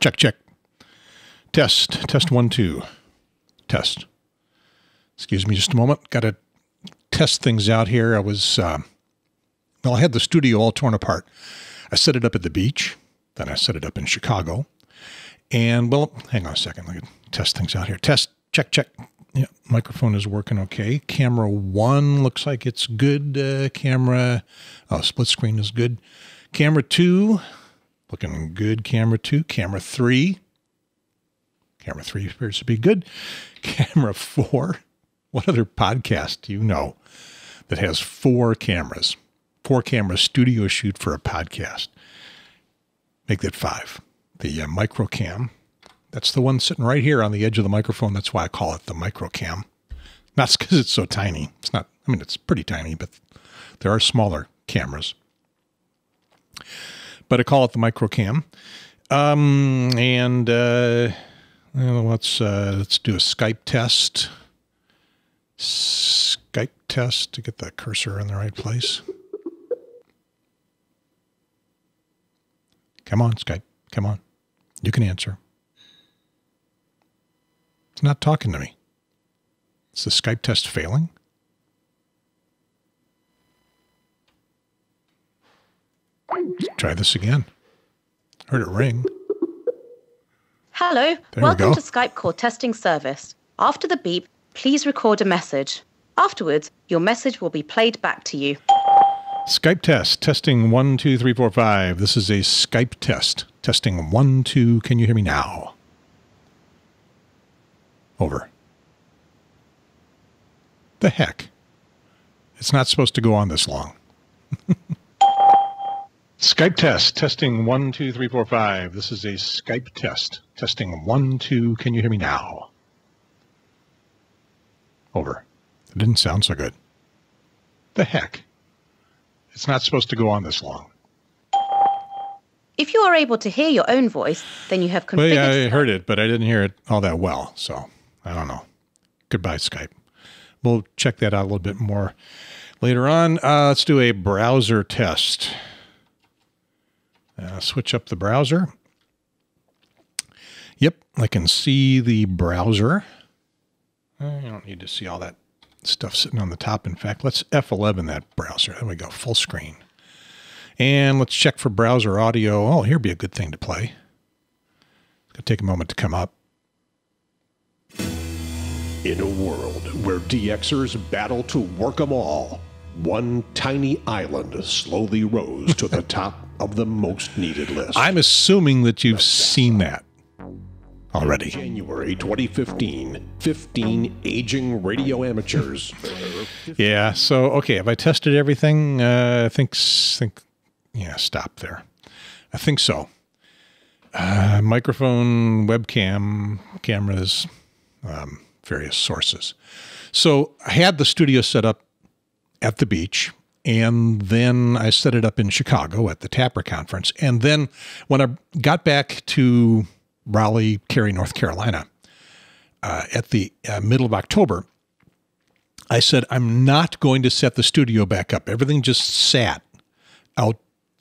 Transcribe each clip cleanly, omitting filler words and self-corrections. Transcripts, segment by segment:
Check, check. Test. Test 1, 2. Test. Excuse me just a moment. Got to test things out here. I was, well, I had the studio all torn apart. I set it up at the beach. Then I set it up in Chicago. And, well, hang on a second. Let me test things out here. Test. Check, check. Yeah, microphone is working okay. Camera 1 looks like it's good. Camera, oh, split screen is good. Camera 2, looking good. Camera 2. Camera 3. Camera 3 appears to be good. Camera 4. What other podcast do you know that has 4 cameras? 4 cameras studio shoot for a podcast. Make that 5. The microcam. That's the one sitting right here on the edge of the microphone. That's why I call it the microcam. Not because it's so tiny. It's not, I mean, it's pretty tiny, but there are smaller cameras. But I call it the microcam. Let's do a Skype test. Skype test to get the cursor in the right place. Come on, Skype. Come on. You can answer. Not talking to me. Is the Skype test failing? Let's try this again. Heard it ring. Hello. Welcome to Skype call testing service. After the beep, please record a message. Afterwards, your message will be played back to you. Skype test. Testing 1, 2, 3, 4, 5. This is a Skype test. Testing 1, 2. Can you hear me now? Over. The heck? It's not supposed to go on this long. Skype test. Testing 1, 2, 3, 4, 5. This is a Skype test. Testing 1, 2. Can you hear me now? Over. It didn't sound so good. The heck? It's not supposed to go on this long. If you are able to hear your own voice, then you have configured. Well, yeah, I heard it, but I didn't hear it all that well, so I don't know. Goodbye, Skype. We'll check that out a little bit more later on. Let's do a browser test. Switch up the browser. Yep, I can see the browser. I don't need to see all that stuff sitting on the top. In fact, let's F11 that browser. There we go, full screen. And let's check for browser audio. Oh, here would be a good thing to play. It's going to take a moment to come up. In a world where DXers battle to work 'em all, one tiny island slowly rose to the top of the most needed list. I'm assuming that you've seen that already. In January 2015, 15 aging radio amateurs. Yeah, so, okay, have I tested everything? Yeah, stop there. I think so. Microphone, webcam, cameras, various sources. So I had the studio set up at the beach, and then I set it up in Chicago at the TAPR conference. And then when I got back to Raleigh, Cary, North Carolina, at the middle of October, I said, I'm not going to set the studio back up. Everything just sat out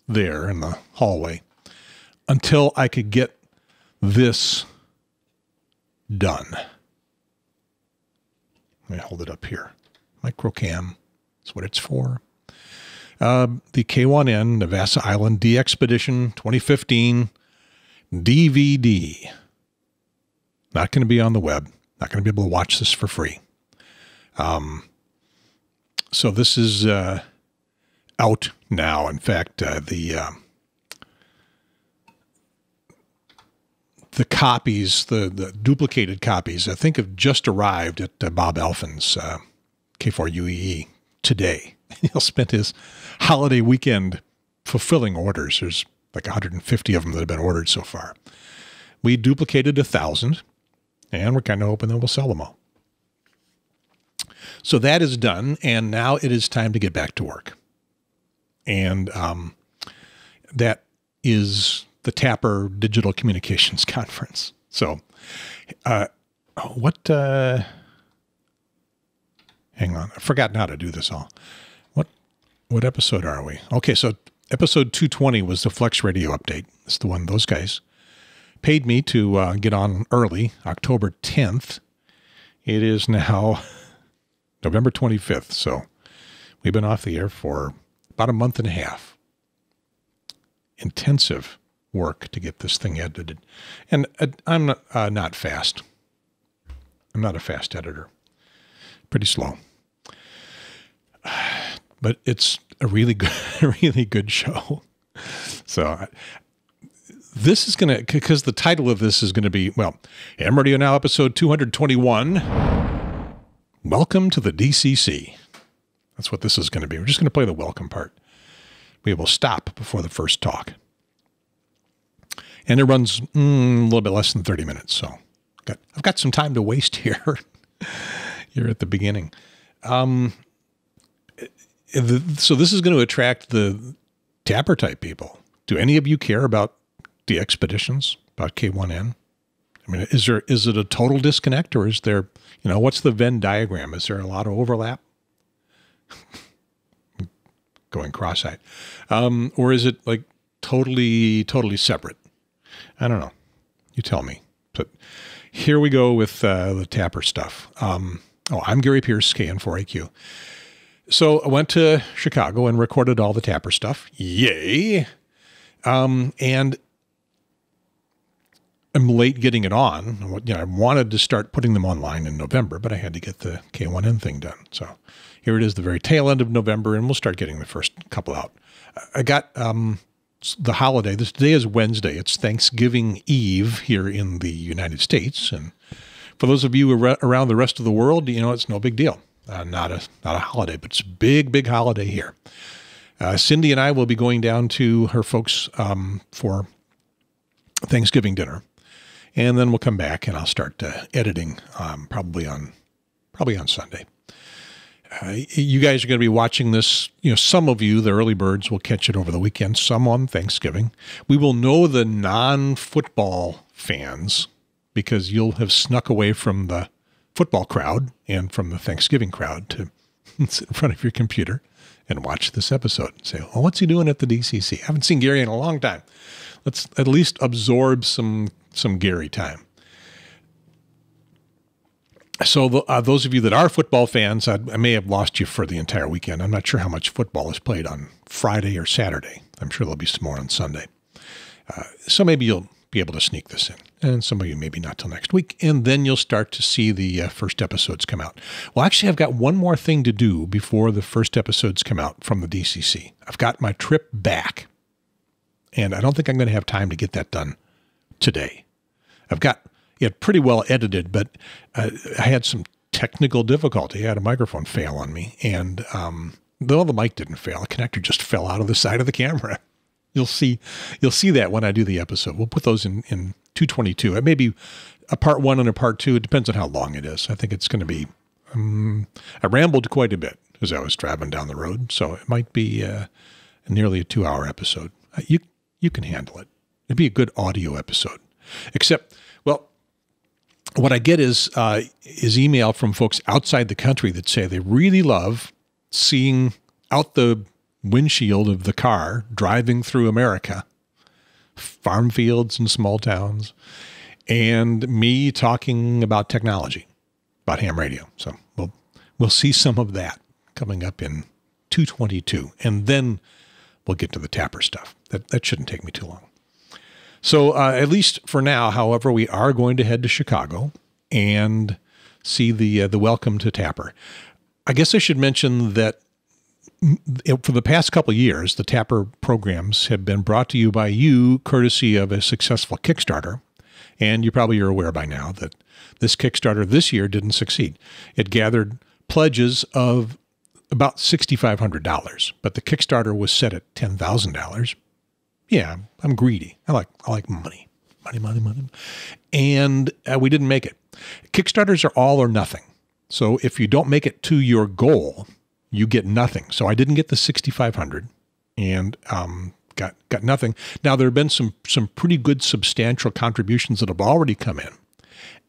there in the hallway until I could get this done. Let me hold it up here. Microcam is what it's for. The K1N, Navassa Island, D Expedition 2015 DVD. Not going to be on the web. Not going to be able to watch this for free. So this is out now. In fact, the copies, the duplicated copies, I think have just arrived at Bob Elfin's K4UEE today. He'll spend his holiday weekend fulfilling orders. There's like 150 of them that have been ordered so far. We duplicated 1,000, and we're kind of hoping that we'll sell them all. So that is done, and now it is time to get back to work. And that is the TAPR Digital Communications Conference. So hang on, I've forgotten how to do this all. What episode are we? Okay, so episode 220 was the Flex Radio update. It's the one those guys paid me to get on early, October 10th. It is now November 25th, so we've been off the air for about a month and a half. Intensive work to get this thing edited. And I'm not fast. I'm not a fast editor. Pretty slow. But it's a really good, really good show. So this is going to, because the title of this is going to be, well, Ham Radio Now, episode 221. Welcome to the DCC. That's what this is going to be. We're just going to play the welcome part. We will stop before the first talk. And it runs a little bit less than 30 minutes. So I've got some time to waste here. You're at the beginning. So this is going to attract the TAPR type people. Do any of you care about the expeditions, about K1N? I mean, is it a total disconnect, or is there, you know, what's the Venn diagram? Is there a lot of overlap? Going cross-eyed. Or is it like totally separate? I don't know. You tell me. But here we go with the TAPR stuff. Oh, I'm Gary Pearce, KN4AQ. So I went to Chicago and recorded all the TAPR stuff. Yay. And I'm late getting it on. You know, I wanted to start putting them online in November, but I had to get the K1N thing done. So here it is, the very tail end of November, and we'll start getting the first couple out. I got the holiday. Today is Wednesday. It's Thanksgiving Eve here in the United States. And for those of you around the rest of the world, you know, it's no big deal. Not a holiday, but it's a big, big holiday here. Cindy and I will be going down to her folks for Thanksgiving dinner, and then we'll come back and I'll start editing probably on Sunday. You guys are going to be watching this. You know, some of you, the early birds, will catch it over the weekend. Some on Thanksgiving. We will know the non-football fans because you'll have snuck away from the football crowd and from the Thanksgiving crowd to sit in front of your computer and watch this episode and say, "Oh, what's he doing at the DCC? I haven't seen Gary in a long time. Let's at least absorb some Gary time." So those of you that are football fans, I may have lost you for the entire weekend. I'm not sure how much football is played on Friday or Saturday. I'm sure there'll be some more on Sunday. So maybe you'll be able to sneak this in. And some of you maybe not till next week. And then you'll start to see the first episodes come out. Well, actually, I've got one more thing to do before the first episodes come out from the DCC. I've got my trip back. And I don't think I'm going to have time to get that done today. I've got it pretty well edited, but I had some technical difficulty. I had a microphone fail on me. And though the mic didn't fail, the connector just fell out of the side of the camera. You'll see that when I do the episode. We'll put those in 222. It may be a part one and a part two. It depends on how long it is. I think it's going to be, I rambled quite a bit as I was driving down the road. So it might be nearly a 2-hour episode. You can handle it. It'd be a good audio episode. Except, well, what I get is email from folks outside the country that say they really love seeing out the windshield of the car driving through America, farm fields and small towns, and me talking about technology, about ham radio. So we'll see some of that coming up in 222, and then we'll get to the TAPR stuff. That shouldn't take me too long. So at least for now, however, we are going to head to Chicago and see the welcome to TAPR. I guess I should mention that for the past couple of years, the TAPR programs have been brought to you by you, courtesy of a successful Kickstarter. And you probably are aware by now that this Kickstarter this year didn't succeed. It gathered pledges of about $6,500, but the Kickstarter was set at $10,000. Yeah, I'm greedy. I like money, money, money, money. And we didn't make it. Kickstarters are all or nothing. So if you don't make it to your goal, you get nothing. So I didn't get the 6,500 and got nothing. Now, there have been some pretty good substantial contributions that have already come in.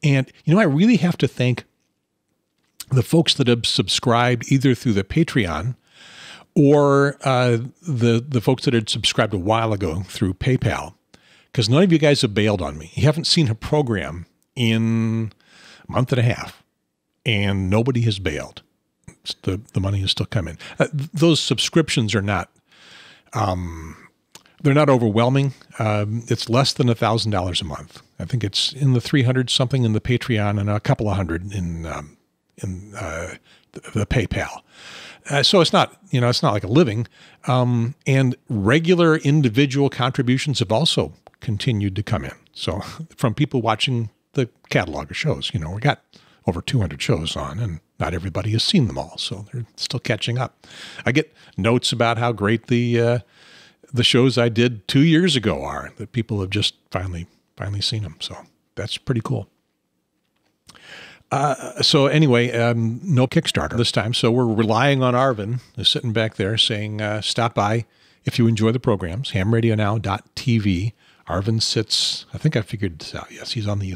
And, you know, I really have to thank the folks that have subscribed either through the Patreon or the folks that had subscribed a while ago through PayPal, because none of you guys have bailed on me. You haven't seen a program in a month and a half, and nobody has bailed. The money is still coming. Those subscriptions are not, they're not overwhelming. It's less than $1,000 a month. I think it's in the 300 something in the Patreon and a couple of hundred in the PayPal. So it's not, you know, it's not like a living. And regular individual contributions have also continued to come in. So from people watching the catalog of shows, you know, we got over 200 shows on, and not everybody has seen them all. So they're still catching up. I get notes about how great the shows I did 2 years ago are, that people have just finally seen them. So that's pretty cool. So anyway, no Kickstarter this time. So we're relying on Arvin, who's sitting back there saying, stop by if you enjoy the programs, hamradionow.tv. Arvin sits, I think I figured this out. Yes, he's on the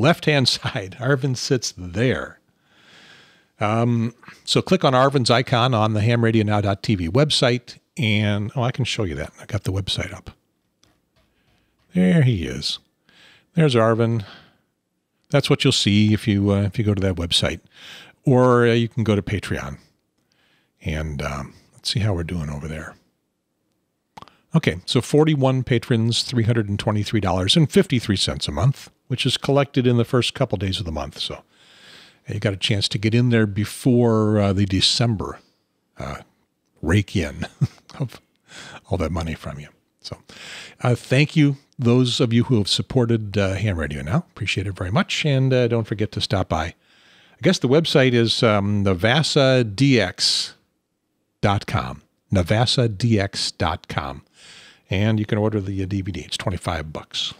left-hand side. Arvin sits there. So click on Arvin's icon on the hamradionow.tv website. And, oh, I can show you that. I got the website up. There he is. There's Arvin. That's what you'll see if you go to that website, or you can go to Patreon, and let's see how we're doing over there. Okay, so 41 patrons, $323.53 a month, which is collected in the first couple days of the month. So you got a chance to get in there before the December rake in of all that money from you. So thank you, those of you who have supported Ham Radio Now. Appreciate it very much. And don't forget to stop by. I guess the website is Navassadx.com. Navassadx.com. And you can order the DVD. It's $25.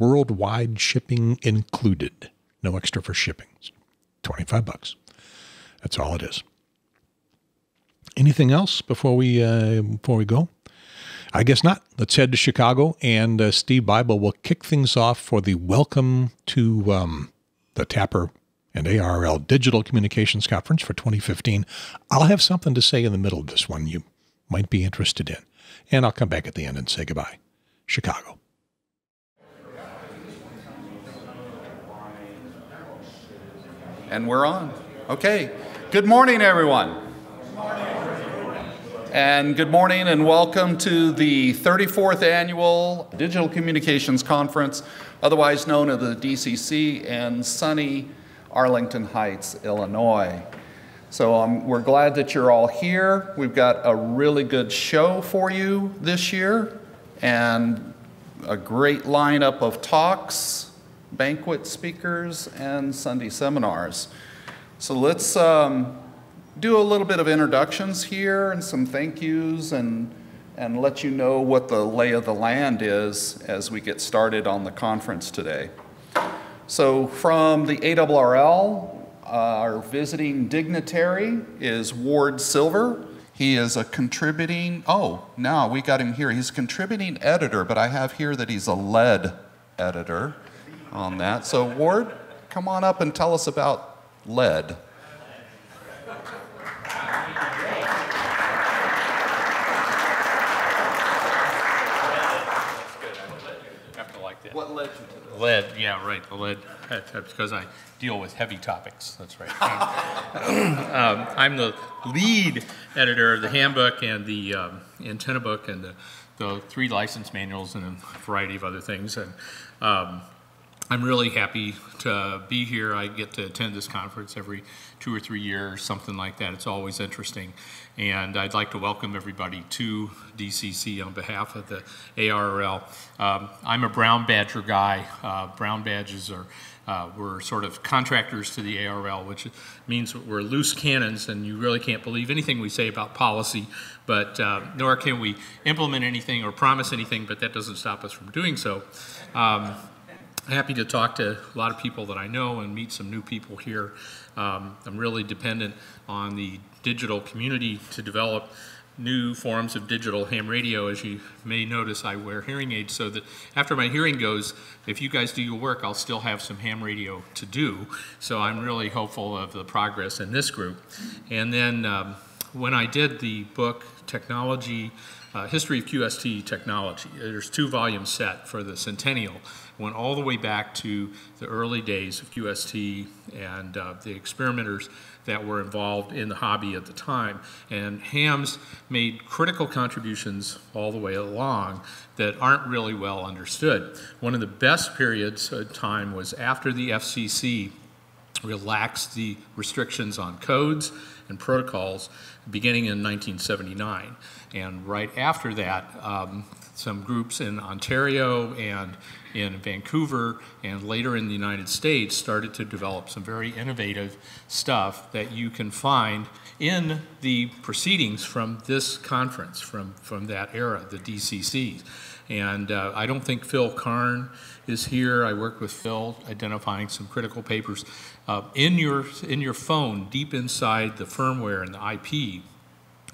Worldwide shipping included. No extra for shipping. It's $25. That's all it is. Anything else before we go? I guess not. Let's head to Chicago, and Steve Bible will kick things off for the Welcome to the TAPR and ARRL Digital Communications Conference for 2015. I'll have something to say in the middle of this one you might be interested in, and I'll come back at the end and say goodbye. Chicago. And we're on. Okay. Good morning, everyone. Good morning. And good morning and welcome to the 34th Annual Digital Communications Conference, otherwise known as the DCC, in sunny Arlington Heights, Illinois. So we're glad that you're all here. We've got a really good show for you this year, and a great lineup of talks, banquet speakers, and Sunday seminars. So let's do a little bit of introductions here and some thank yous, and let you know what the lay of the land is as we get started on the conference today. So from the ARRL, our visiting dignitary is Ward Silver. He is a contributing, oh, now we got him here. He's a contributing editor, but I have here that he's a lead editor on that. So Ward, come on up and tell us about lead. What led you to this? Lead, yeah, right, the lead. That's because I deal with heavy topics, that's right. I'm the lead editor of the handbook and the antenna book and the three license manuals and a variety of other things. And I'm really happy to be here. I get to attend this conference every 2 or 3 years, something like that. It's always interesting. And I'd like to welcome everybody to DCC on behalf of the ARRL. I'm a brown badger guy. Brown badges are, we're sort of contractors to the ARRL, which means we're loose cannons and you really can't believe anything we say about policy, but nor can we implement anything or promise anything, but that doesn't stop us from doing so. Happy to talk to a lot of people that I know and meet some new people here. I'm really dependent on the digital community to develop new forms of digital ham radio. As you may notice, I wear hearing aids so that after my hearing goes, if you guys do your work, I'll still have some ham radio to do. So I'm really hopeful of the progress in this group. And then when I did the book Technology History of QST Technology. There's two volumes set for the centennial. Went all the way back to the early days of QST and the experimenters that were involved in the hobby at the time. And Ham's made critical contributions all the way along that aren't really well understood. One of the best periods of time was after the FCC relaxed the restrictions on codes and protocols beginning in 1979. And right after that, some groups in Ontario and in Vancouver and later in the United States started to develop some very innovative stuff that you can find in the proceedings from this conference, from that era, the DCCs. And I don't think Phil Karn is here. I worked with Phil identifying some critical papers. In your phone, deep inside the firmware and the IP,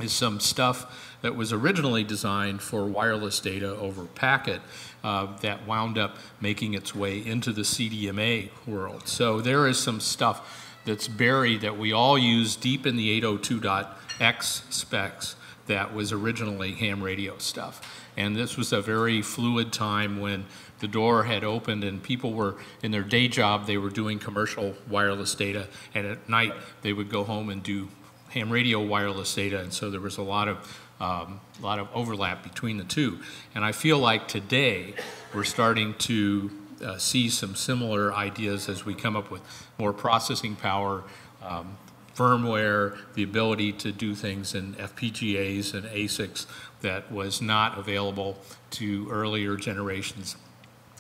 is some stuff that was originally designed for wireless data over packet that wound up making its way into the CDMA world. So there is some stuff that's buried that we all use deep in the 802.x specs that was originally ham radio stuff. And this was a very fluid time when the door had opened and people were in their day job, they were doing commercial wireless data, and at night they would go home and do ham radio wireless data, and so there was a lot of overlap between the two. And I feel like today we're starting to see some similar ideas as we come up with more processing power, firmware, the ability to do things in FPGAs and ASICs that was not available to earlier generations.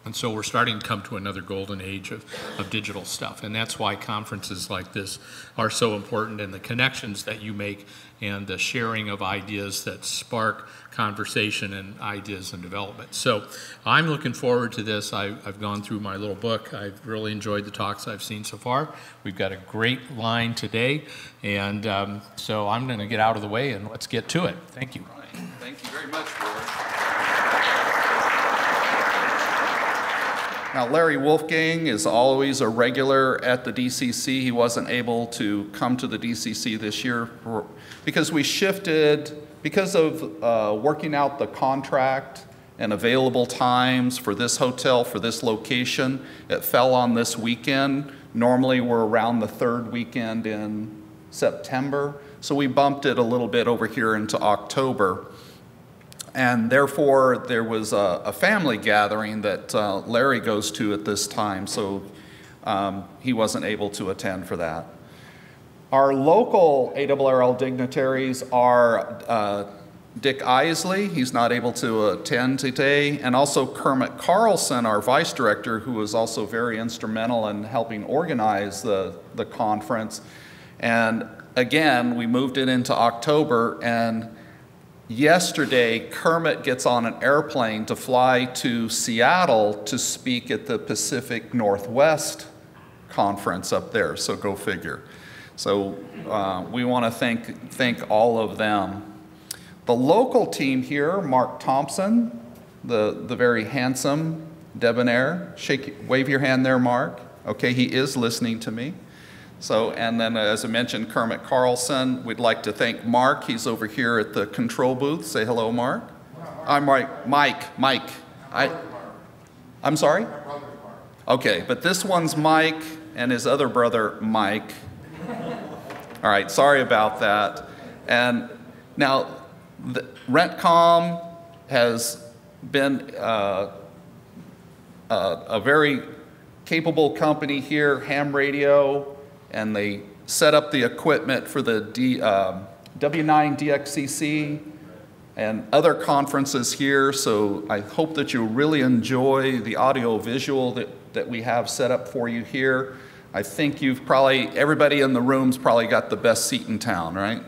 And so we're starting to come to another golden age of digital stuff. And that's why conferences like this are so important, and the connections that you make and the sharing of ideas that spark conversation and ideas and development. So I'm looking forward to this. I've gone through my little book. I've really enjoyed the talks I've seen so far. We've got a great line today. And so I'm going to get out of the way and let's get to it. Thank you. All right. Thank you very much, Ward. Now, Larry Wolfgang is always a regular at the DCC. He wasn't able to come to the DCC this year because we shifted, because of working out the contract and available times for this hotel, for this location, it fell on this weekend. Normally, we're around the third weekend in September, so we bumped it a little bit over here into October. And therefore, there was a family gathering that Larry goes to at this time, so he wasn't able to attend for that. Our local ARRL dignitaries are Dick Isley, he's not able to attend today, and also Kermit Carlson, our vice director, who was also very instrumental in helping organize the conference. And again, we moved it into October, and yesterday, Kermit gets on an airplane to fly to Seattle to speak at the Pacific Northwest Conference up there, so go figure. So we want to thank all of them. The local team here, Mark Thompson, the very handsome debonair. Wave your hand there, Mark. Okay, he is listening to me. So, and then as I mentioned, Kermit Carlson. We'd like to thank Mark. He's over here at the control booth. Say hello, Mark. I'm right, Mike. I'm sorry? Okay, but this one's Mike and his other brother, Mike. All right, sorry about that. And now, the Rentcom has been a very capable company here, Ham Radio, and they set up the equipment for the W9 DXCC and other conferences here, so I hope that you really enjoy the audio visual that we have set up for you here. I think you've probably, everybody in the room's probably got the best seat in town, right?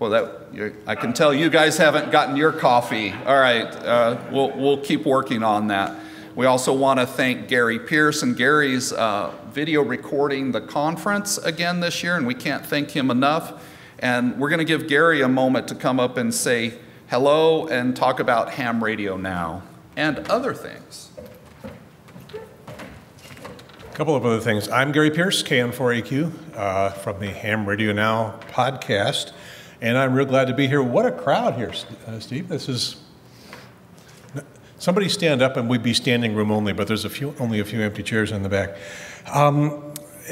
Well, I can tell you guys haven't gotten your coffee. All right, we'll keep working on that. We also want to thank Gary Pearce, and Gary's video recording the conference again this year, and we can't thank him enough. And we're going to give Gary a moment to come up and say hello and talk about Ham Radio Now and other things. A couple of other things. I'm Gary Pearce, KN4AQ, from the Ham Radio Now podcast. And I'm real glad to be here. What a crowd here, Steve. This is, somebody stand up and we'd be standing room only, but there's only a few empty chairs in the back.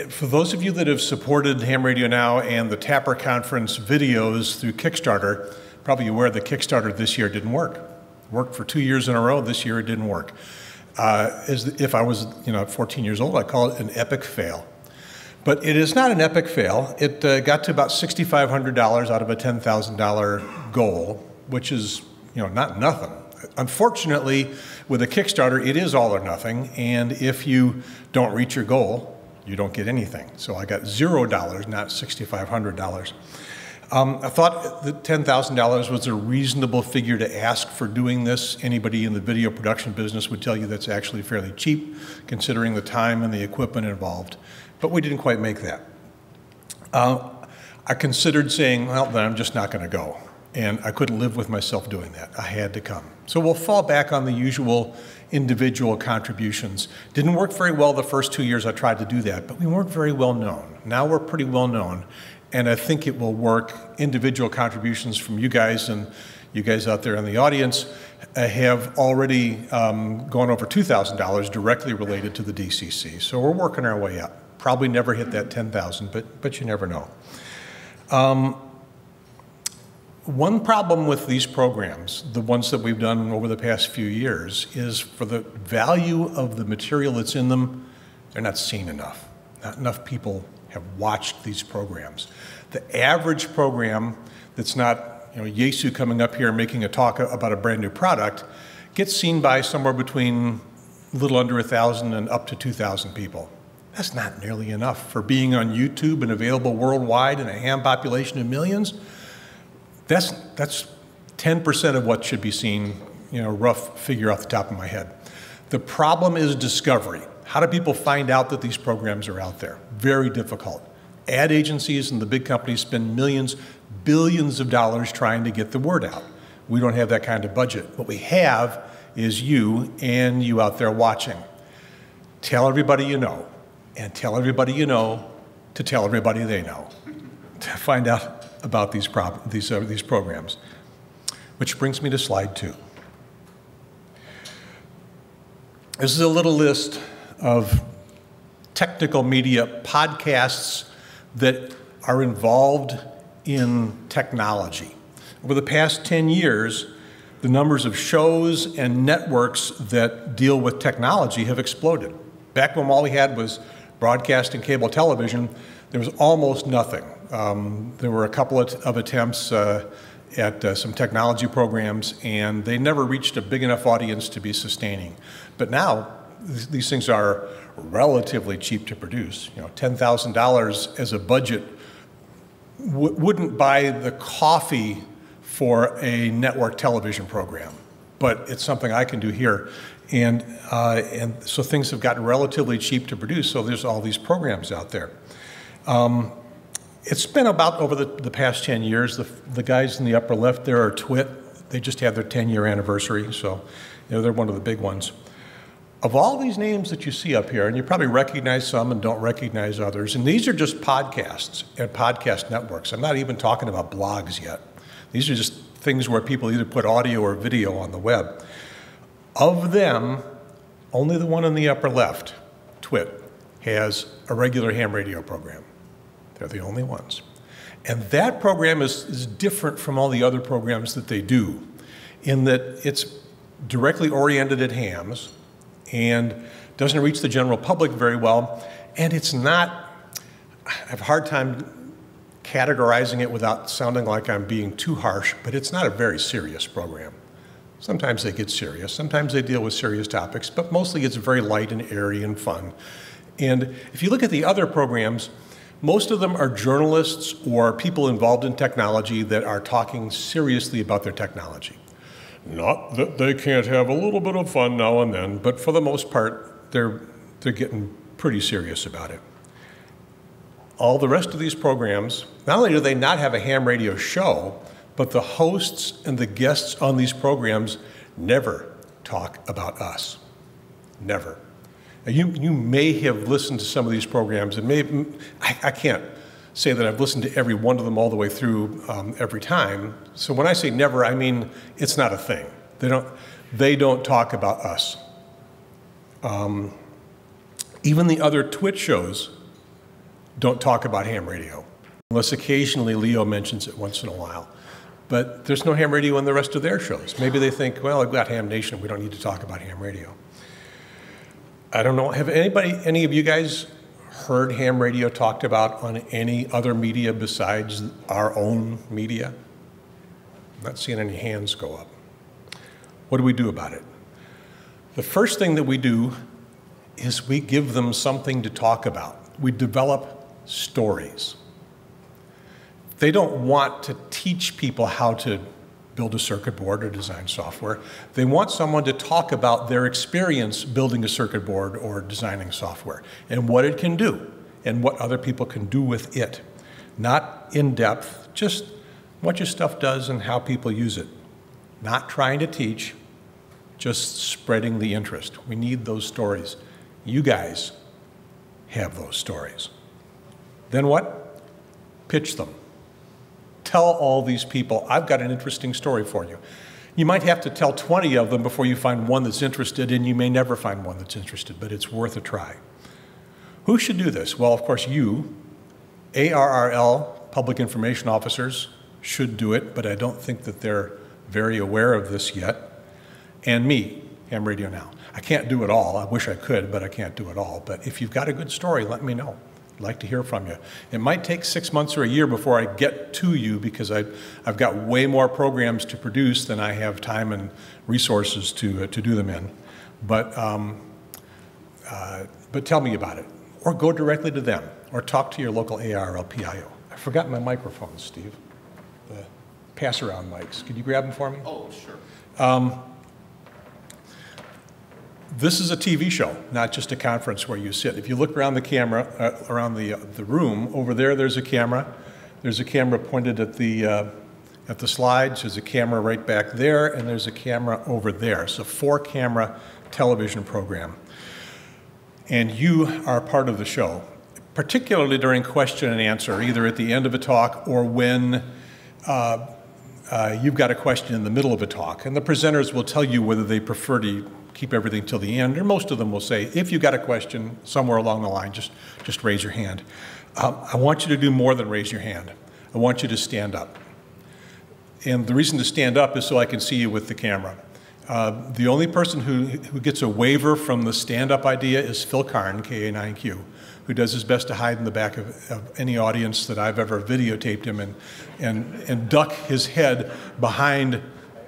For those of you that have supported Ham Radio Now and the TAPR conference videos through Kickstarter, probably aware the Kickstarter this year didn't work. It worked for 2 years in a row. This year it didn't work. If I was 14 years old, I'd call it an epic fail. But it is not an epic fail. It got to about $6,500 out of a $10,000 goal, which is not nothing. Unfortunately, with a Kickstarter, it is all or nothing. And if you don't reach your goal, you don't get anything. So I got $0, not $6,500. I thought that $10,000 was a reasonable figure to ask for doing this. Anybody in the video production business would tell you that's actually fairly cheap, considering the time and the equipment involved. But we didn't quite make that. I considered saying, well, then I'm just not going to go. And I couldn't live with myself doing that. I had to come. So we'll fall back on the usual individual contributions. Didn't work very well the first 2 years I tried to do that, but we weren't very well known. Now we're pretty well known, and I think it will work. Individual contributions from you guys, and you guys out there in the audience have already gone over $2,000 directly related to the DCC. So we're working our way up. Probably never hit that 10,000, but you never know. One problem with these programs, the ones that we've done over the past few years, is for the value of the material that's in them, they're not seen enough. Not enough people have watched these programs. The average program that's not, Yaesu coming up here and making a talk about a brand new product gets seen by somewhere between a little under 1,000 and up to 2,000 people. That's not nearly enough for being on YouTube and available worldwide in a ham population of millions. That's 10% of what should be seen, rough figure off the top of my head. The problem is discovery. How do people find out that these programs are out there? Very difficult. Ad agencies and the big companies spend millions, billions of dollars trying to get the word out. We don't have that kind of budget. What we have is you and you out there watching. Tell everybody you know, and tell everybody you know to tell everybody they know to find out about these programs. Which brings me to slide 2. This is a little list of technical media podcasts that are involved in technology. Over the past 10 years, the numbers of shows and networks that deal with technology have exploded. Back when all we had was broadcast and cable television, there was almost nothing. There were a couple of attempts at some technology programs, and they never reached a big enough audience to be sustaining. But now, these things are relatively cheap to produce. $10,000 as a budget wouldn't buy the coffee for a network television program, but it's something I can do here. And so things have gotten relatively cheap to produce, so there's all these programs out there. It's been about over the past 10 years. The guys in the upper left there are Twit. They just had their 10-year anniversary, so they're one of the big ones. Of all these names that you see up here, and you probably recognize some and don't recognize others, and these are just podcasts and podcast networks. I'm not even talking about blogs yet. These are just things where people either put audio or video on the web. Of them, only the one in the upper left, Twit, has a regular ham radio program. They're the only ones. And that program is different from all the other programs that they do in that it's directly oriented at hams, and doesn't reach the general public very well, and it's not, I have a hard time categorizing it without sounding like I'm being too harsh, but it's not a very serious program. Sometimes they get serious, sometimes they deal with serious topics, but mostly it's very light and airy and fun. And if you look at the other programs, most of them are journalists or people involved in technology that are talking seriously about their technology. Not that they can't have a little bit of fun now and then, but for the most part, they're getting pretty serious about it. All the rest of these programs, not only do they not have a ham radio show, but the hosts and the guests on these programs never talk about us. Never. Now, you may have listened to some of these programs, and I can't say that I've listened to every one of them all the way through every time. So when I say never, I mean it's not a thing. They don't talk about us. Even the other Twit shows don't talk about ham radio, unless occasionally Leo mentions it once in a while. But there's no ham radio in the rest of their shows. Maybe they think, well, I've got Ham Nation, we don't need to talk about ham radio. I don't know, have anybody, any of you guys heard ham radio talked about on any other media besides our own media? I'm not seeing any hands go up. What do we do about it? The first thing that we do is we give them something to talk about. We develop stories. They don't want to teach people how to build a circuit board or design software. They want someone to talk about their experience building a circuit board or designing software and what it can do and what other people can do with it. Not in depth, just what your stuff does and how people use it. Not trying to teach, just spreading the interest. We need those stories. You guys have those stories. Then what? Pitch them. Tell all these people, I've got an interesting story for you. You might have to tell 20 of them before you find one that's interested, and you may never find one that's interested, but it's worth a try. Who should do this? Well, of course, you, ARRL, public information officers, should do it, but I don't think that they're very aware of this yet, and me, Ham Radio Now. I can't do it all. I wish I could, but I can't do it all. But if you've got a good story, let me know. I'd like to hear from you. It might take 6 months or a year before I get to you because I've got way more programs to produce than I have time and resources to do them in. But tell me about it. Or go directly to them. Or talk to your local ARRL PIO. I forgot my microphone, Steve. The pass-around mics. Could you grab them for me? Oh, sure. This is a TV show, not just a conference where you sit. If you look around the camera, around the room, over there there's a camera. There's a camera pointed at the slides. There's a camera right back there, and there's a camera over there. It's a 4-camera television program. And you are part of the show, particularly during question and answer, either at the end of a talk or when you've got a question in the middle of a talk. And the presenters will tell you whether they prefer to keep everything till the end, or most of them will say, if you've got a question somewhere along the line, just raise your hand. I want you to do more than raise your hand. I want you to stand up. And the reason to stand up is so I can see you with the camera. The only person who gets a waiver from the stand-up idea is Phil Karn, K1N, who does his best to hide in the back of any audience that I've ever videotaped him and duck his head behind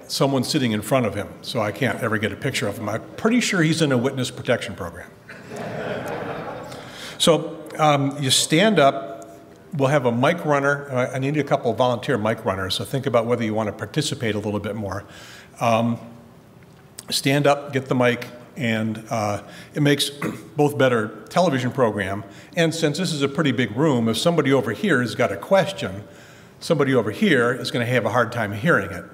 someone sitting in front of him, so I can't ever get a picture of him. I'm pretty sure he's in a witness protection program. So you stand up. We'll have a mic runner. I need a couple of volunteer mic runners, so think about whether you want to participate a little bit more. Stand up, get the mic, and it makes both better television program, and since this is a pretty big room, if somebody over here has got a question, somebody over here is going to have a hard time hearing it.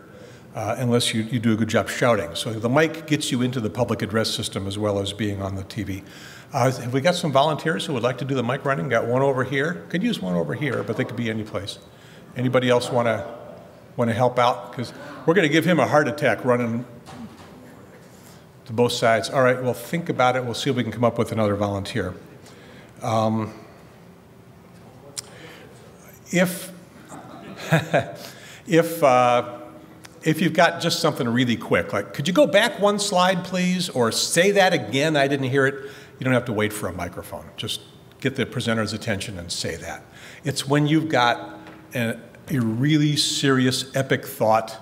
Unless you do a good job shouting. So the mic gets you into the public address system as well as being on the TV. Have we got some volunteers who would like to do the mic running? Got one over here. Could use one over here, but they could be any place. Anybody else want to help out? Because we're going to give him a heart attack running to both sides. All right, well, think about it. We'll see if we can come up with another volunteer. If you've got just something really quick, like, could you go back one slide, please? Or say that again, I didn't hear it. You don't have to wait for a microphone. Just get the presenter's attention and say that. It's when you've got a really serious, epic thought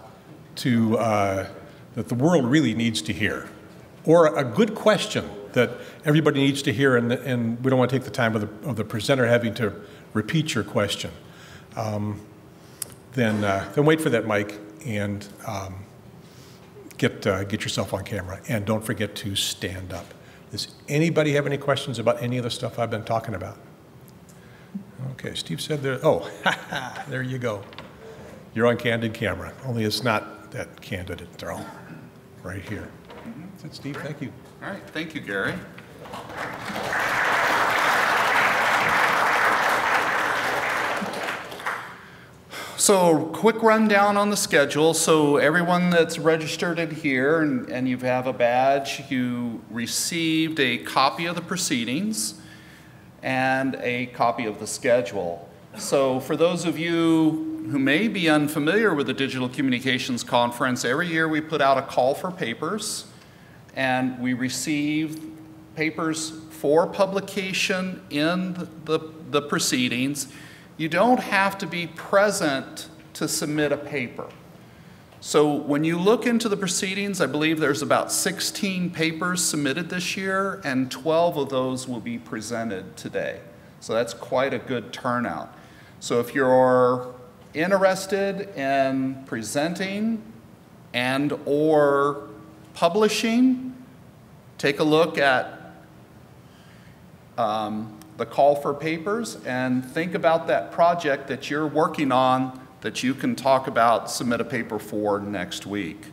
to, that the world really needs to hear. Or a good question that everybody needs to hear, and we don't want to take the time of the presenter having to repeat your question. Then wait for that mic. And get yourself on camera. And don't forget to stand up. Does anybody have any questions about any of the stuff I've been talking about? Okay, Steve said there, oh, there you go. You're on candid camera, only it's not that candid at all. Right here. That's it, Steve, thank you. All right, thank you, Gary. So quick rundown on the schedule. So everyone that's registered in here and you have a badge, you received a copy of the proceedings and a copy of the schedule. So for those of you who may be unfamiliar with the Digital Communications Conference, every year we put out a call for papers, and we receive papers for publication in the proceedings. You don't have to be present to submit a paper. So when you look into the proceedings, I believe there's about 16 papers submitted this year, and 12 of those will be presented today. So that's quite a good turnout. So if you're interested in presenting and or publishing, take a look at the call for papers and think about that project that you're working on that you can talk about, submit a paper for next week.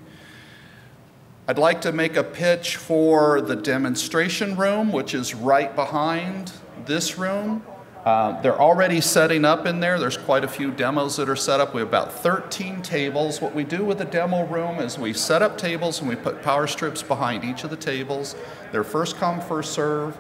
I'd like to make a pitch for the demonstration room, which is right behind this room. They're already setting up in there. There's quite a few demos that are set up. We have about 13 tables. What we do with the demo room is we set up tables and we put power strips behind each of the tables. They're first come, first serve.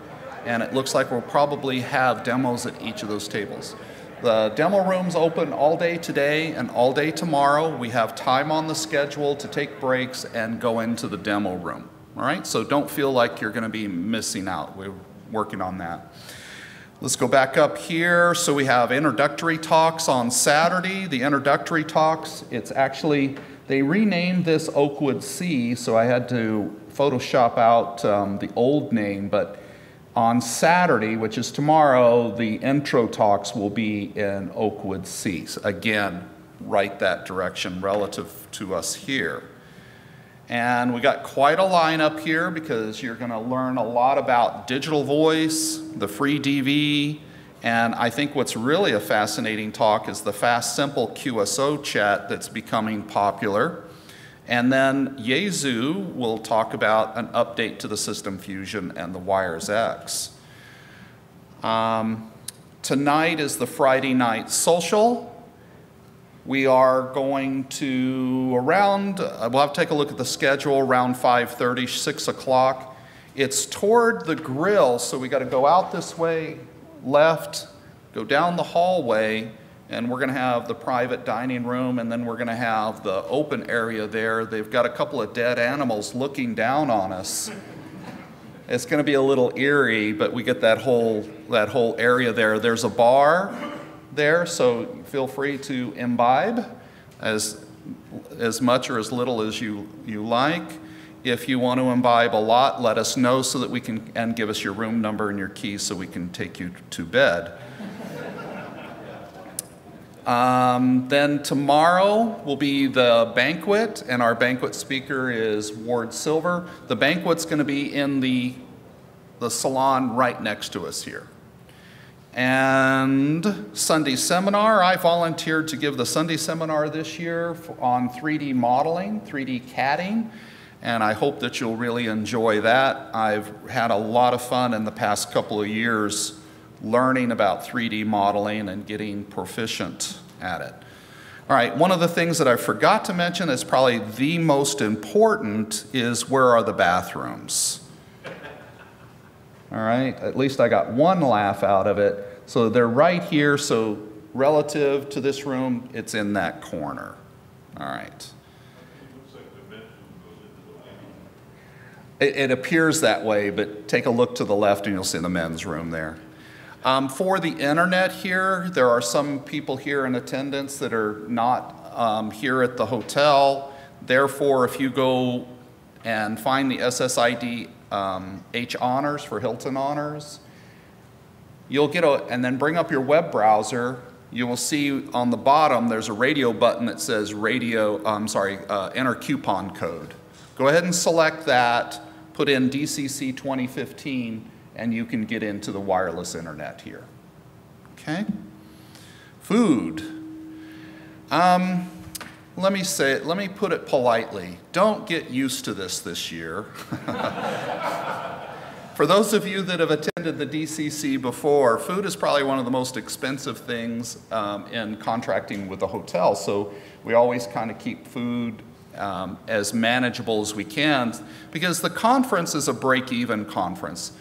And it looks like we'll probably have demos at each of those tables. The demo room's open all day today and all day tomorrow. We have time on the schedule to take breaks and go into the demo room. All right, so don't feel like you're gonna be missing out. We're working on that. Let's go back up here. So we have introductory talks on Saturday. The introductory talks, it's actually, they renamed this Oakwood C, so I had to Photoshop out the old name, but on Saturday, which is tomorrow, the intro talks will be in Oakwood C. Again, right that direction relative to us here. And we got quite a lineup here because you're gonna learn a lot about digital voice, the free DV, and I think what's really a fascinating talk is the fast, simple QSO chat that's becoming popular. And then Yaesu will talk about an update to the System Fusion and the Wires X. Tonight is the Friday night social. We are going to around, we'll have to take a look at the schedule, around 5:30, 6 o'clock. It's toward the grill, so we gotta go out this way, left, go down the hallway, and we're gonna have the private dining room, and then we're gonna have the open area there. They've got a couple of dead animals looking down on us. It's gonna be a little eerie, but we get that whole area there. There's a bar there, so feel free to imbibe as much or as little as you like. If you want to imbibe a lot, let us know so that we can, and give us your room number and your keys so we can take you to bed. Then tomorrow will be the banquet, and our banquet speaker is Ward Silver. The banquet's gonna be in the salon right next to us here. And Sunday seminar, I volunteered to give the Sunday seminar this year on 3D modeling, 3D CADing, and I hope that you'll really enjoy that. I've had a lot of fun in the past couple of years learning about 3D modeling and getting proficient at it. All right, one of the things that I forgot to mention is probably the most important is where are the bathrooms? All right, at least I got one laugh out of it. So they're right here, so relative to this room, it's in that corner. All right. It appears that way, but take a look to the left and you'll see the men's room there. For the internet here, there are some people here in attendance that are not here at the hotel. Therefore, if you go and find the SSID H honors for Hilton honors, you'll get a, and then bring up your web browser, you will see on the bottom there's a radio button that says enter coupon code. Go ahead and select that, put in DCC 2015, and you can get into the wireless internet here. Okay? Food. Let me put it politely. Don't get used to this year. For those of you that have attended the DCC before, food is probably one of the most expensive things in contracting with a hotel. So we always kind of keep food as manageable as we can, because the conference is a break-even conference.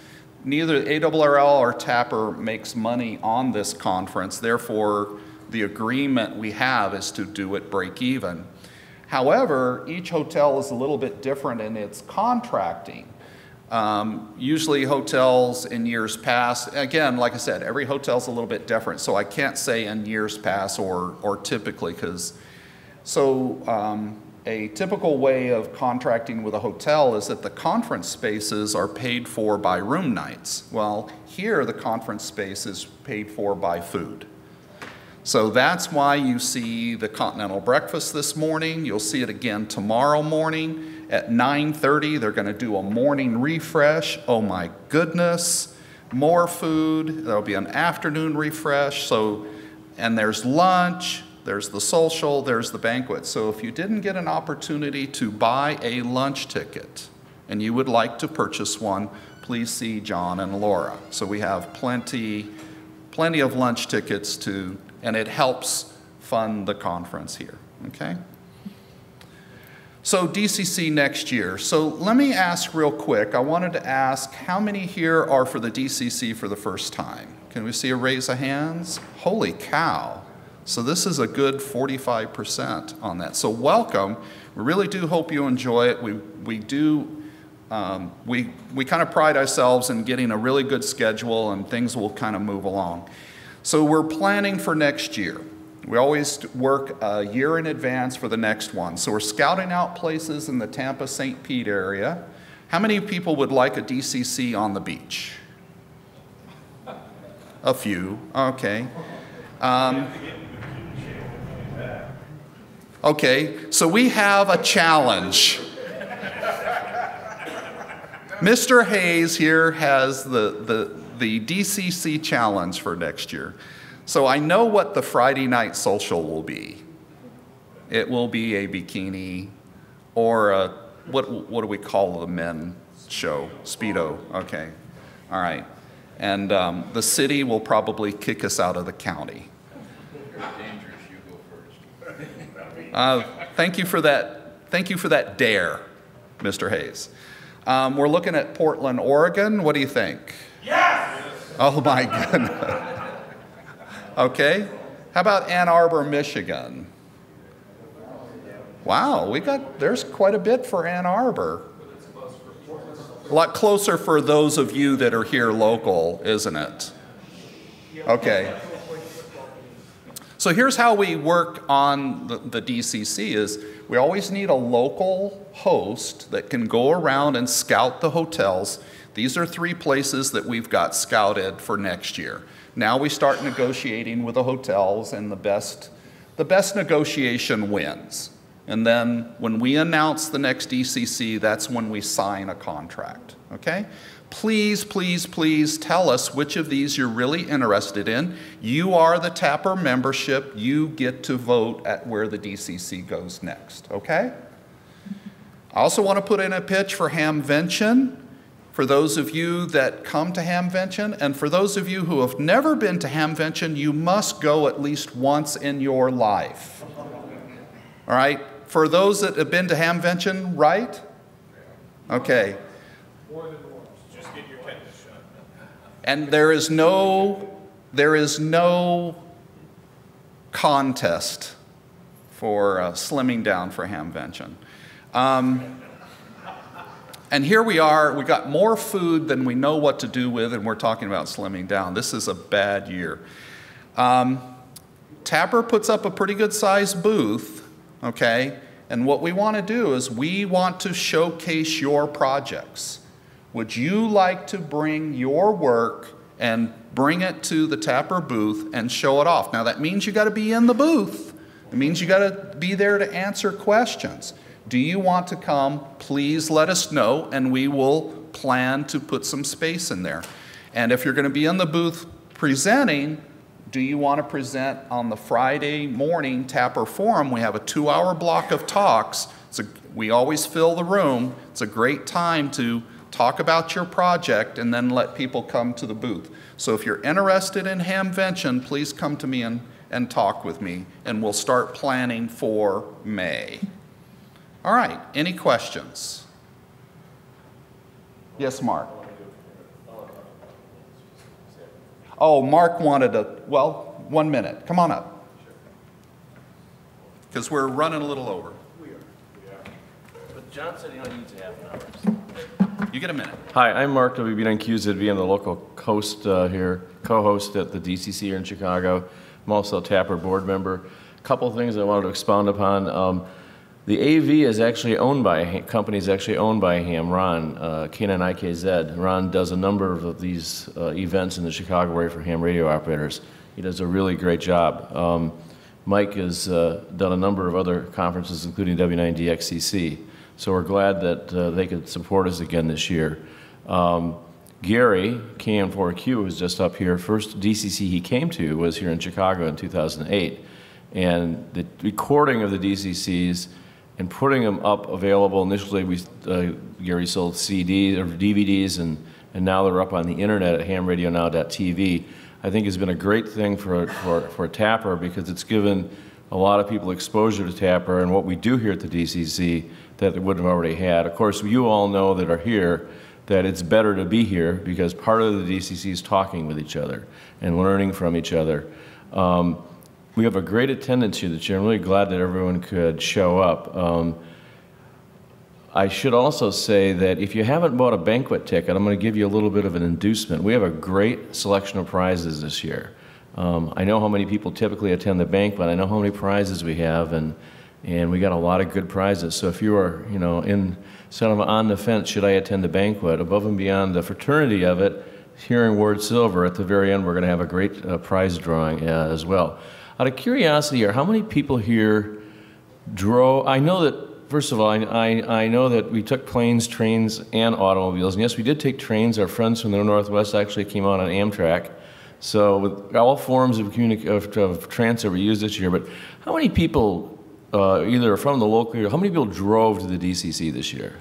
Neither ARRL or TAPR makes money on this conference. Therefore, the agreement we have is to do it break-even. However, each hotel is a little bit different in its contracting. Usually hotels in years past, again, like I said, every hotel's a little bit different, so I can't say in years past or typically, because, so a typical way of contracting with a hotel is that the conference spaces are paid for by room nights. Well, here the conference space is paid for by food. So that's why you see the continental breakfast this morning. You'll see it again tomorrow morning. At 9:30, they're gonna do a morning refresh. Oh my goodness, more food. There'll be an afternoon refresh. So, and there's lunch, there's the social, there's the banquet. So if you didn't get an opportunity to buy a lunch ticket and you would like to purchase one, please see John and Laura. So we have plenty of lunch tickets to, and it helps fund the conference here, okay? So DCC next year. So let me ask real quick, I wanted to ask how many here are for the DCC for the first time? Can we see a raise of hands? Holy cow. So this is a good 45% on that. So welcome, we really do hope you enjoy it. We kind of pride ourselves in getting a really good schedule and things will kind of move along. So we're planning for next year. We always work a year in advance for the next one. So we're scouting out places in the Tampa-St. Pete area. How many people would like a DCC on the beach? A few, okay. Okay, so we have a challenge. Mr. Hayes here has the DCC challenge for next year. So I know what the Friday night social will be. It will be a bikini or a, what do we call the men show? Speedo, okay, all right. And the city will probably kick us out of the county. If you're dangerous, you go first. Thank you for that dare, Mr. Hayes. We're looking at Portland, Oregon. What do you think? Yes! Oh my goodness. Okay. How about Ann Arbor, Michigan? Wow, there's quite a bit for Ann Arbor. A lot closer for those of you that are here local, isn't it? Okay. So here's how we work on the DCC is we always need a local host that can go around and scout the hotels. These are three places that we've got scouted for next year. Now we start negotiating with the hotels, and the best negotiation wins. And then when we announce the next DCC, that's when we sign a contract, okay? Please, please, please tell us which of these you're really interested in. You are the TAPR membership. You get to vote at where the DCC goes next, okay? I also want to put in a pitch for Hamvention. For those of you that come to Hamvention, and for those of you who have never been to Hamvention, you must go at least once in your life. All right? For those that have been to Hamvention, right? Okay. More than once. Just get your tetanus shot. And there is no contest for slimming down for Hamvention. And here we are, we got more food than we know what to do with, and we're talking about slimming down. This is a bad year. TAPR puts up a pretty good sized booth, okay? And what we want to do is we want to showcase your projects. Would you like to bring your work and bring it to the TAPR booth and show it off? Now that means you got to be in the booth. It means you got to be there to answer questions. Do you want to come? Please let us know, and we will plan to put some space in there. And if you're going to be in the booth presenting, do you want to present on the Friday morning TAPR Forum? We have a 2-hour block of talks. We always fill the room. It's a great time to Talk about your project and then let people come to the booth. So if you're interested in Hamvention, please come to me and talk with me, and we'll start planning for May. All right, any questions? Yes, Mark. Oh, Mark wanted to, well, 1 minute. Come on up. Because we're running a little over. We are. But John said he only needs half an hour. You get a minute. Hi, I'm Mark WB9QZV. I'm the local host here, co-host at the DCC here in Chicago. I'm also a TAPR board member. A couple of things I wanted to expound upon. The AV is actually owned by, Ham, Ron, K1N IKZ. Ron does a number of these events in the Chicago area for ham radio operators. He does a really great job. Mike has done a number of other conferences, including W9DXCC. So we're glad that they could support us again this year. Gary, KN4AQ, was just up here. First DCC he came to was here in Chicago in 2008. And the recording of the DCCs and putting them up available, initially we, Gary sold CDs or DVDs, and now they're up on the internet at hamradionow.tv, I think has been a great thing for TAPR, because it's given a lot of people exposure to TAPR and what we do here at the DCC that they wouldn't have already had. Of course, you all know that are here that it's better to be here because part of the DCC is talking with each other and learning from each other. We have a great attendance here this year. I'm really glad that everyone could show up. I should also say that if you haven't bought a banquet ticket, I'm going to give you a little bit of an inducement. We have a great selection of prizes this year. I know how many people typically attend the banquet. I know how many prizes we have, and we got a lot of good prizes. So if you are, you know, in sort of on the fence, should I attend the banquet? Above and beyond the fraternity of it, here in Ward Silver, at the very end, we're going to have a great prize drawing as well. Out of curiosity, are how many people here drove? I know that, first of all, I know that we took planes, trains, and automobiles. And yes, we did take trains. Our friends from the Northwest actually came out on Amtrak. So with all forms of transit we used this year, but how many people either from the local, how many people drove to the DCC this year?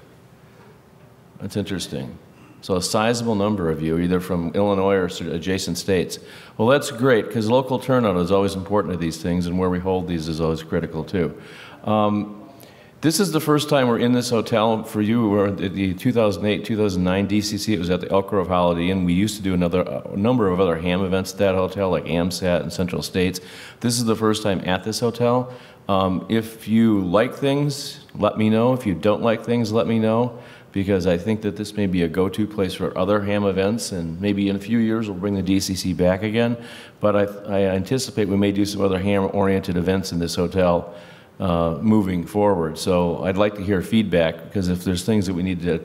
That's interesting. So a sizable number of you, either from Illinois or adjacent states. Well, that's great, because local turnout is always important to these things, and where we hold these is always critical too. This is the first time we're in this hotel. For you, we were at the 2008, 2009 DCC. It was at the Elk Grove Holiday Inn. We used to do a number of other ham events at that hotel, like AMSAT and Central States. This is the first time at this hotel. If you like things, let me know. If you don't like things, let me know, because I think that this may be a go-to place for other ham events, and maybe in a few years we'll bring the DCC back again. But I anticipate we may do some other ham-oriented events in this hotel moving forward. So I'd like to hear feedback, because if there's things that we need to,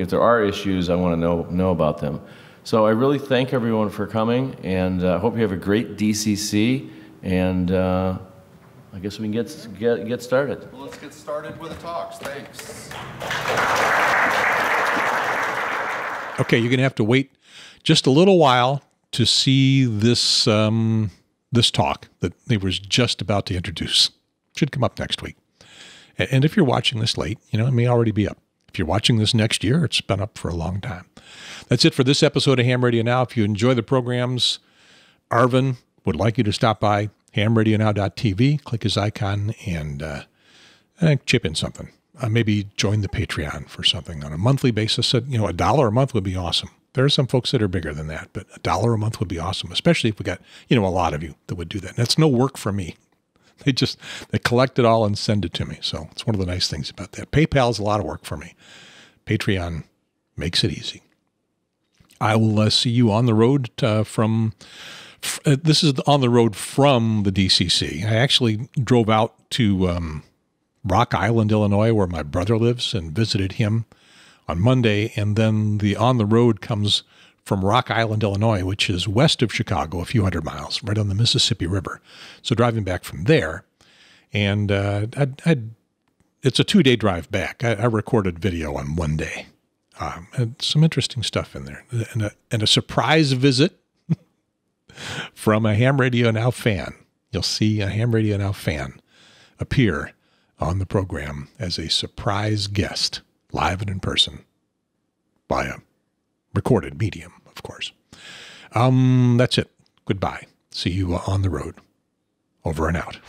if there are issues, I want to know about them. So I really thank everyone for coming, and I hope you have a great DCC, and I guess we can get started. Well, let's get started with the talks. Thanks. Okay, you're going to have to wait just a little while to see this, this talk that they were just about to introduce. It should come up next week. And if you're watching this late, you know, it may already be up. If you're watching this next year, it's been up for a long time. That's it for this episode of Ham Radio Now. If you enjoy the programs, Arvin would like you to stop by hamradionow.tv, click his icon, and chip in something. Maybe join the Patreon for something on a monthly basis. So, you know, $1 a month would be awesome. There are some folks that are bigger than that, but $1 a month would be awesome, especially if we got, you know, a lot of you that would do that. And that's no work for me. They collect it all and send it to me. So it's one of the nice things about that. PayPal is a lot of work for me. Patreon makes it easy. I will see you on the road from... This is on the road from the DCC. I actually drove out to Rock Island, Illinois, where my brother lives, and visited him on Monday. And then the on the road comes from Rock Island, Illinois, which is west of Chicago, a few hundred miles, right on the Mississippi River. So driving back from there, and it's a two-day drive back. I recorded video on one day. And some interesting stuff in there, and a surprise visit from a Ham Radio Now fan. You'll see a Ham Radio Now fan appear on the program as a surprise guest, live and in person, by a recorded medium, of course. That's it. Goodbye. See you on the road. Over and out.